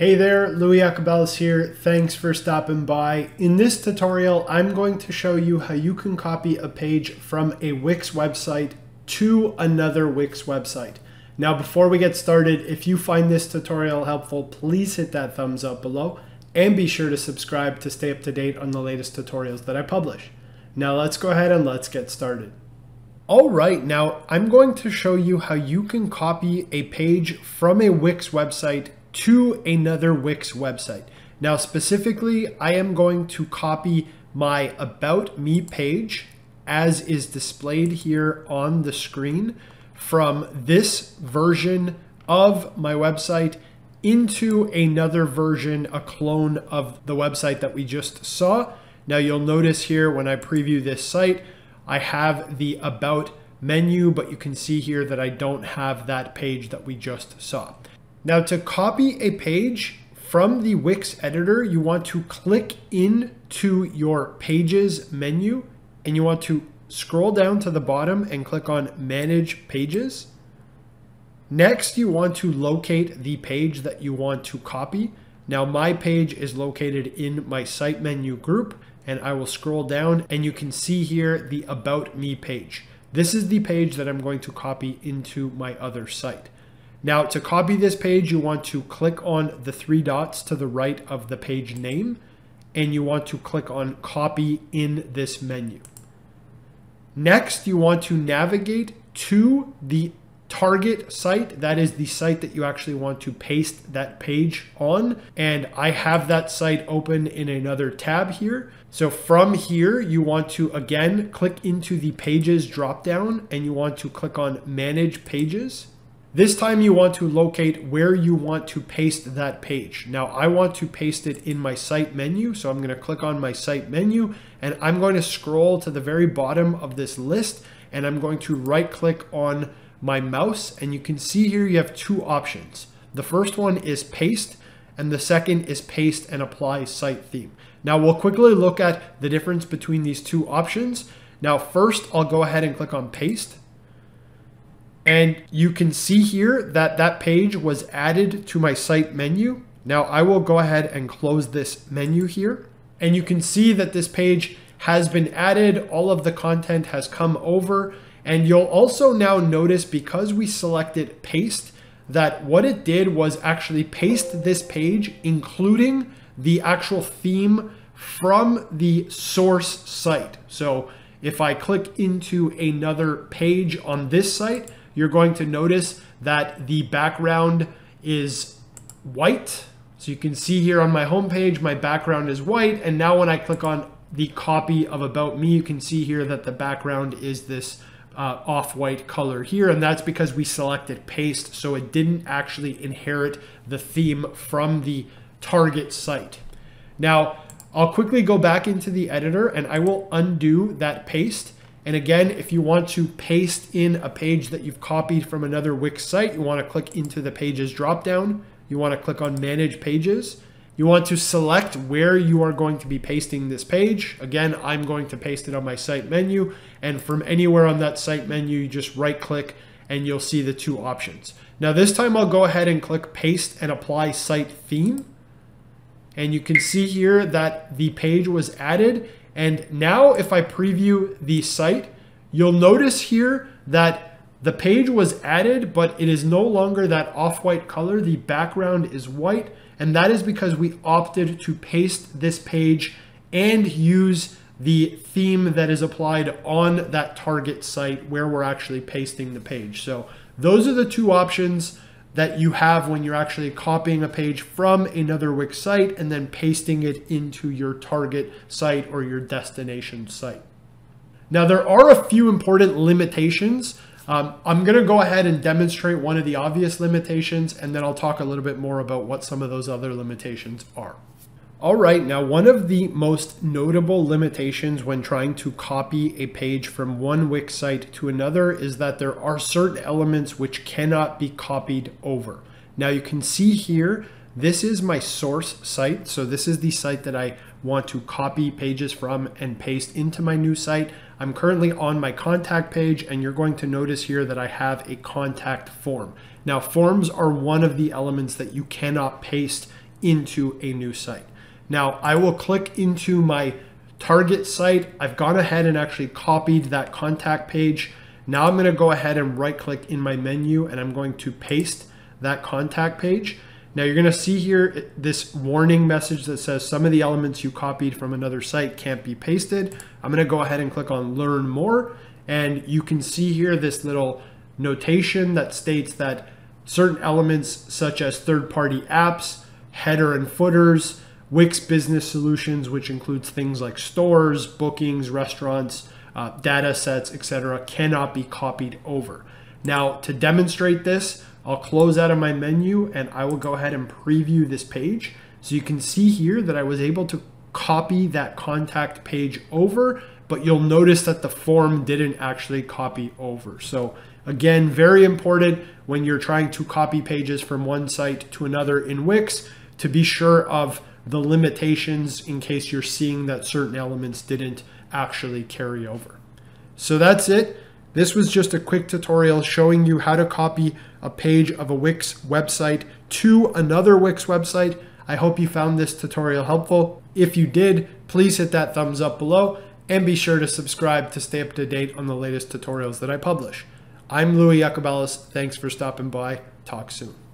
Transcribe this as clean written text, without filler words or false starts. Hey there, Lui Iacobellis here. Thanks for stopping by. In this tutorial, I'm going to show you how you can copy a page from a Wix website to another Wix website. Now, before we get started, if you find this tutorial helpful, please hit that thumbs up below and be sure to subscribe to stay up to date on the latest tutorials that I publish. Now let's go ahead and let's get started. All right, now I'm going to show you how you can copy a page from a Wix website to another Wix website. Now specifically, I am going to copy my About Me page, as is displayed here on the screen, from this version of my website into another version, a clone of the website that we just saw. Now you'll notice here when I preview this site, I have the About menu, but you can see here that I don't have that page that we just saw. Now to copy a page from the Wix editor, you want to click into your Pages menu and you want to scroll down to the bottom and click on Manage Pages. Next, you want to locate the page that you want to copy. Now my page is located in my site menu group, and I will scroll down and you can see here the About Me page. This is the page that I'm going to copy into my other site. Now to copy this page, you want to click on the three dots to the right of the page name, and you want to click on Copy in this menu. Next, you want to navigate to the target site. That is the site that you actually want to paste that page on. And I have that site open in another tab here. So from here, you want to again click into the Pages dropdown and you want to click on Manage Pages. This time you want to locate where you want to paste that page. Now I want to paste it in my site menu. So I'm going to click on my site menu and I'm going to scroll to the very bottom of this list and I'm going to right click on my mouse, and you can see here you have two options. The first one is paste, and the second is paste and apply site theme. Now we'll quickly look at the difference between these two options. Now first, I'll go ahead and click on paste. And you can see here that that page was added to my site menu. Now I will go ahead and close this menu here. And you can see that this page has been added. All of the content has come over. And you'll also now notice, because we selected paste, that what it did was actually paste this page, including the actual theme from the source site. So if I click into another page on this site, you're going to notice that the background is white. So you can see here on my homepage, my background is white. And now when I click on the copy of About Me, you can see here that the background is this off-white color here, and that's because we selected paste, so it didn't actually inherit the theme from the target site. Now I'll quickly go back into the editor and I will undo that paste. And again, if you want to paste in a page that you've copied from another Wix site, you want to click into the Pages dropdown. You want to click on Manage Pages. You want to select where you are going to be pasting this page. Again, I'm going to paste it on my site menu. And from anywhere on that site menu, you just right click and you'll see the two options. Now this time I'll go ahead and click Paste and Apply Site Theme. And you can see here that the page was added. And now if I preview the site, you'll notice here that the page was added, but it is no longer that off-white color. The background is white, and that is because we opted to paste this page and use the theme that is applied on that target site where we're actually pasting the page. So those are the two options that you have when you're actually copying a page from another Wix site and then pasting it into your target site or your destination site. Now, there are a few important limitations. I'm going to go ahead and demonstrate one of the obvious limitations, and then I'll talk a little bit more about what some of those other limitations are. All right, now one of the most notable limitations when trying to copy a page from one Wix site to another is that there are certain elements which cannot be copied over. Now you can see here, this is my source site. So this is the site that I want to copy pages from and paste into my new site. I'm currently on my contact page, and you're going to notice here that I have a contact form. Now, forms are one of the elements that you cannot paste into a new site. Now I will click into my target site. I've gone ahead and actually copied that contact page. Now I'm going to go ahead and right click in my menu and I'm going to paste that contact page. Now you're going to see here this warning message that says some of the elements you copied from another site can't be pasted. I'm going to go ahead and click on learn more, and you can see here this little notation that states that certain elements such as third-party apps, header and footers, Wix business solutions, which includes things like stores, bookings, restaurants, data sets, etc., cannot be copied over. Now to demonstrate this, I'll close out of my menu and I will go ahead and preview this page. So you can see here that I was able to copy that contact page over, but you'll notice that the form didn't actually copy over. So again, very important when you're trying to copy pages from one site to another in Wix to be sure of the limitations in case you're seeing that certain elements didn't actually carry over. So that's it. This was just a quick tutorial showing you how to copy a page of a Wix website to another Wix website. I hope you found this tutorial helpful. If you did, please hit that thumbs up below and be sure to subscribe to stay up to date on the latest tutorials that I publish. I'm Lui Iacobellis. Thanks for stopping by. Talk soon.